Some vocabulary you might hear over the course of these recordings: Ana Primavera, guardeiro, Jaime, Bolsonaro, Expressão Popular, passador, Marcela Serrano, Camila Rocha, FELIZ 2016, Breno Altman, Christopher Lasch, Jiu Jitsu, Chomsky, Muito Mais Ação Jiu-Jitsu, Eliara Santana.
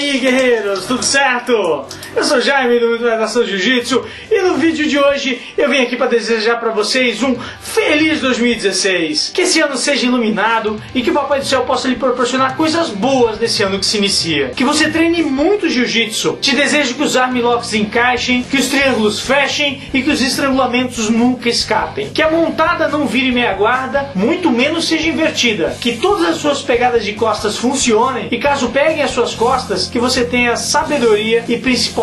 aí, guerreiros, tudo certo? Eu sou o Jaime do Muito Mais Ação Jiu-Jitsu e no vídeo de hoje eu vim aqui para desejar para vocês um feliz 2016. Que esse ano seja iluminado e que o Papai do Céu possa lhe proporcionar coisas boas nesse ano que se inicia. Que você treine muito Jiu-Jitsu. Te desejo que os armlocks encaixem, que os triângulos fechem e que os estrangulamentos nunca escapem. Que a montada não vire meia guarda, muito menos seja invertida. Que todas as suas pegadas de costas funcionem e caso peguem as suas costas, que você tenha sabedoria e principalmente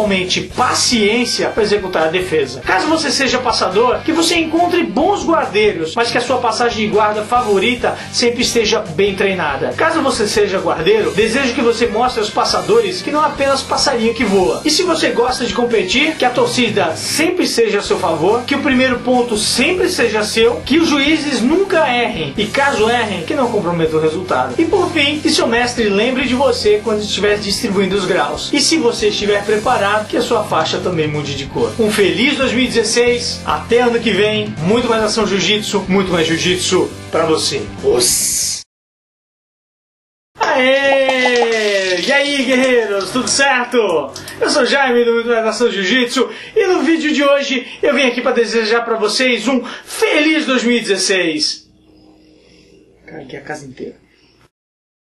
paciência para executar a defesa. Caso você seja passador, que você encontre bons guardeiros, mas que a sua passagem de guarda favorita sempre esteja bem treinada. Caso você seja guardeiro, desejo que você mostre aos passadores que não é apenas passarinho que voa. E se você gosta de competir, que a torcida sempre seja a seu favor, que o primeiro ponto sempre seja seu, que os juízes nunca errem e caso errem, que não comprometa o resultado. E por fim, que seu mestre lembre de você quando estiver distribuindo os graus. E se você estiver preparado, que a sua faixa também mude de cor. Um feliz 2016, até ano que vem, muito mais ação jiu-jitsu, muito mais jiu-jitsu pra você. Uss. Aê! E aí, guerreiros, tudo certo? Eu sou o Jaime do Muito Mais Ação Jiu-Jitsu e no vídeo de hoje eu vim aqui para desejar pra vocês um feliz 2016. Cara, aqui é a casa inteira.